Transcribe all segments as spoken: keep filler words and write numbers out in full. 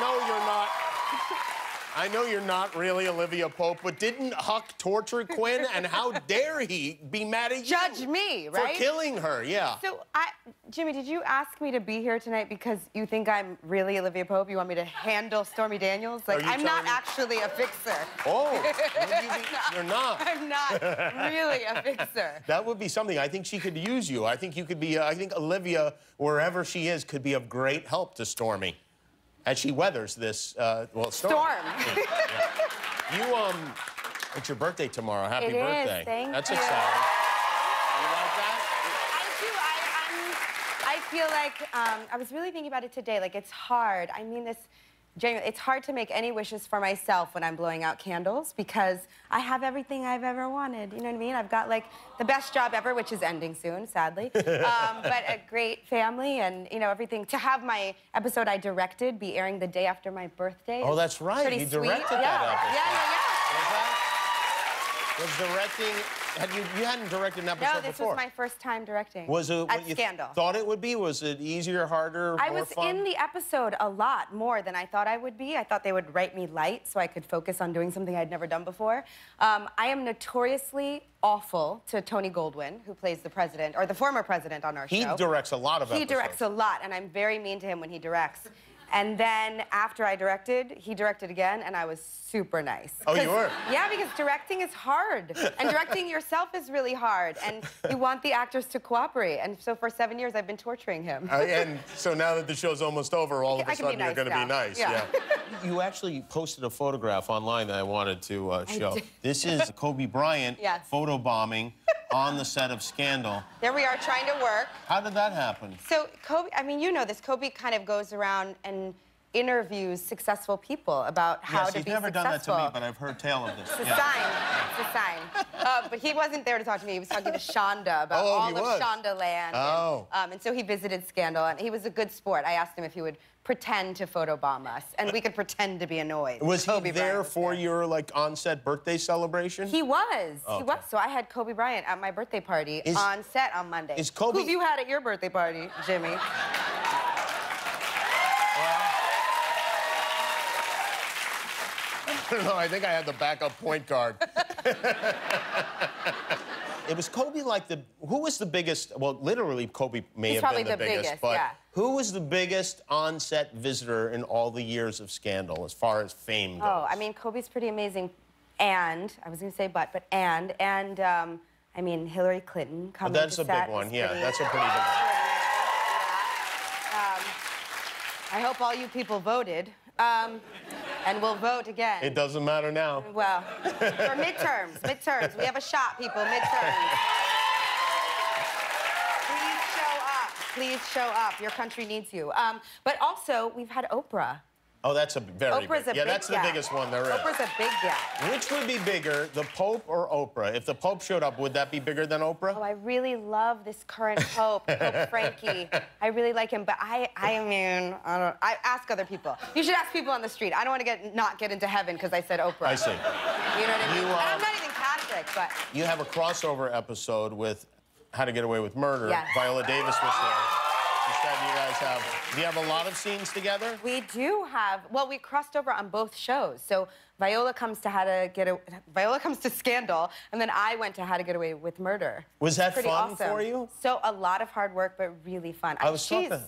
know you're not. I know you're not really Olivia Pope, but didn't Huck torture Quinn? And how dare he be mad at you? Judge me, right? For killing her, yeah. So, I, Jimmy, did you ask me to be here tonight because you think I'm really Olivia Pope? You want me to handle Stormy Daniels? Like, I'm not me? actually a fixer. Oh, would you be, you're not. I'm not really a fixer. That would be something. I think she could use you. I think you could be, uh, I think Olivia, wherever she is, could be of great help to Stormy. As she weathers this, uh, well, storm. Storm. Yeah, yeah. You, um, it's your birthday tomorrow. Happy it birthday. Is, thank That's you. Exciting. You like that? I do. I, I'm, I feel like, um, I was really thinking about it today. Like, it's hard. I mean this, genuinely, it's hard to make any wishes for myself when I'm blowing out candles because I have everything I've ever wanted. You know what I mean? I've got, like, the best job ever, which is ending soon, sadly. Um, but a great family and, you know, everything. To have my episode I directed be airing the day after my birthday. Oh, that's right. Pretty you sweet. directed yeah. that episode. Yeah, yeah, yeah. Was that? Was directing... Had you, you hadn't directed an episode before. No, this before. was my first time directing. Was it what you Scandal. thought it would be? Was it easier, harder, I more was fun? in the episode a lot more than I thought I would be. I thought they would write me light so I could focus on doing something I'd never done before. Um, I am notoriously awful to Tony Goldwyn, who plays the president, or the former president on our he show. He directs a lot of he episodes. He directs a lot, and I'm very mean to him when he directs. And then after I directed, he directed again, and I was super nice. Oh, you were? Yeah, because directing is hard. And directing yourself is really hard. And you want the actors to cooperate. And so for seven years, I've been torturing him. Uh, and so now that the show's almost over, all of a sudden nice you're going to be nice. Yeah. yeah. You actually posted a photograph online that I wanted to uh, show. This is Kobe Bryant yes. photobombing on the set of Scandal. There we are, trying to work. How did that happen? So Kobe, I mean, you know this. Kobe kind of goes around and interviews successful people about how yes, to be successful. Yes, he's never done that to me, but I've heard tale of this. It's a yeah. sign. It's a sign. Uh, but he wasn't there to talk to me. He was talking to Shonda about oh, all of was. Shondaland. Oh. And, um, and so he visited Scandal, and he was a good sport. I asked him if he would pretend to photobomb us, and we could pretend to be annoyed. Was he Kobe there was for there. your, like, on-set birthday celebration? He was. Oh, he okay. was. So I had Kobe Bryant at my birthday party is, on set on Monday. Is Kobe... Who have you had at your birthday party, Jimmy? I don't know, I think I had the backup point guard. It was Kobe, like, the... Who was the biggest... Well, literally, Kobe may He's have been the, the biggest, biggest but... Yeah. Who was the biggest on-set visitor in all the years of Scandal, as far as fame goes? Oh, I mean, Kobe's pretty amazing. And, I was going to say but, but and, and, um, I mean, Hillary Clinton coming oh, that's to a set big one, yeah. Pretty, that's a pretty big one. Yeah. Um, I hope all you people voted. Um... And we'll vote again. It doesn't matter now. Well, for midterms, midterms. We have a shot, people, midterms. Please show up. Please show up. Your country needs you. Um, but also, we've had Oprah. Oh, that's a very Oprah's big... A yeah, big that's gap. the biggest one there is. Oprah's a big gap. Which would be bigger, the Pope or Oprah? If the Pope showed up, would that be bigger than Oprah? Oh, I really love this current Pope, Pope Frankie. I really like him, but I, I mean, I don't... I ask other people. You should ask people on the street. I don't want to get not get into heaven because I said Oprah. I see. You know what I mean? You, uh, and I'm not even Catholic, but... You have a crossover episode with How to Get Away with Murder. Yes. Viola Davis was there. You guys have, do you have a lot of scenes together? We do have, well, we crossed over on both shows. So Viola comes to How to Get, a, Viola comes to Scandal, and then I went to How to Get Away with Murder. Was that Pretty fun awesome. for you? So a lot of hard work, but really fun. I, I was she's talking,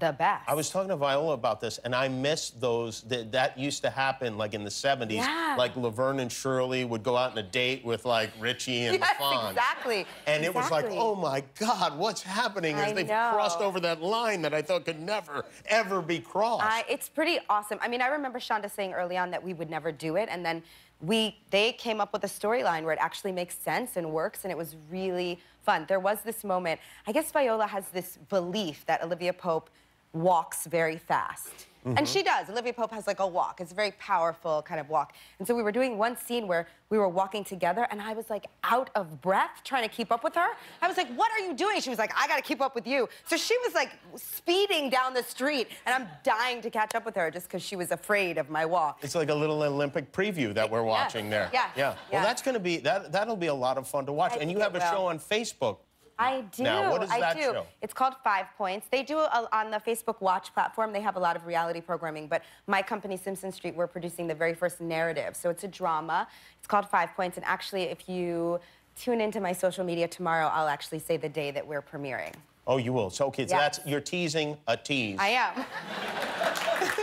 the best. I was talking to Viola about this, and I miss those, that, that used to happen like in the seventies. Yeah. Like Laverne and Shirley would go out on a date with like Richie and yes, Fonz. exactly. And exactly. it was like, oh my God, what's happening? As they've know. crossed over that line that I thought could never, ever be crossed. Uh, it's pretty awesome. I mean, I remember Shonda saying early on that we would never do it, and then we, they came up with a storyline where it actually makes sense and works, and it was really fun. There was this moment, I guess Viola has this belief that Olivia Pope walks very fast. Mm-hmm. And she does. Olivia Pope has, like, a walk. It's a very powerful kind of walk. And so we were doing one scene where we were walking together, and I was, like, out of breath trying to keep up with her. I was like, what are you doing? She was like, I gotta keep up with you. So she was, like, speeding down the street, and I'm dying to catch up with her just because she was afraid of my walk. It's like a little Olympic preview that we're watching yeah. there. Yeah. yeah. Well, yeah. that's gonna be, that, that'll be a lot of fun to watch. I and you have a will. show on Facebook. I do. Now, what is I that do. Show? It's called Five Points. They do it on the Facebook Watch platform. They have a lot of reality programming, but my company, Simpson Street, we're producing the very first narrative. So it's a drama. It's called Five Points, and actually, if you tune into my social media tomorrow, I'll actually say the day that we're premiering. Oh, you will. So, okay, so yes. that's, you're teasing a tease. I am.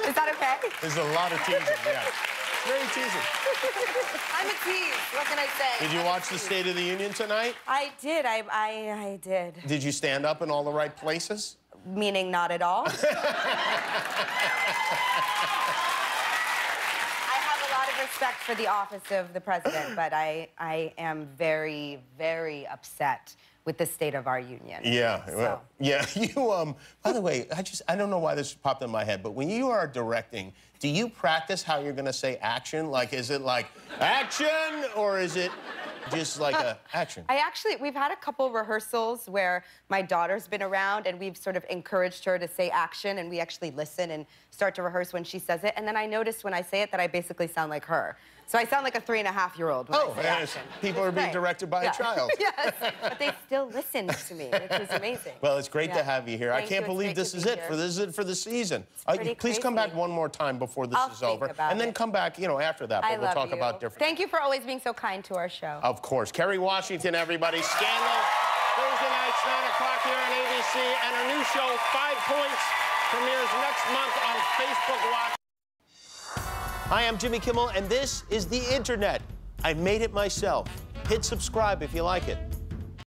Is that okay? There's a lot of teasing, yeah. Very teasing. I'm a tease. What can I say? Did you I'm watch the State of the Union tonight? I did. I, I, I did. Did you stand up in all the right places? Meaning not at all? I have a lot of respect for the office of the president, but I, I am very, very upset with the state of our union. Yeah, so. well, yeah. You, um, by the way, I just, I don't know why this popped in my head, but when you are directing, do you practice how you're gonna say action? Like, is it like, action, or is it just like a, action? I actually, we've had a couple rehearsals where my daughter's been around and we've sort of encouraged her to say action, and we actually listen and start to rehearse when she says it, and then I notice when I say it that I basically sound like her. So I sound like a three-and-a-half-year-old when oh, I say action. People are being directed by yeah. a child. Yes, but they still listen to me, which is amazing. Well, it's great yeah. to have you here. Thank I can't you. believe this is it. Here. For This is it for the season. Uh, please crazy. come back one more time before this I'll is over. And then it. come back, you know, after that. But I we'll talk you. about different... Thank you for always being so kind to our show. Of course. Kerry Washington, everybody. Scandal, Thursday nights, nine o'clock here on A B C. And our new show, Five Points, premieres next month on Facebook Watch. Hi, I'm Jimmy Kimmel, and this is The Internet. I made it myself. Hit subscribe if you like it.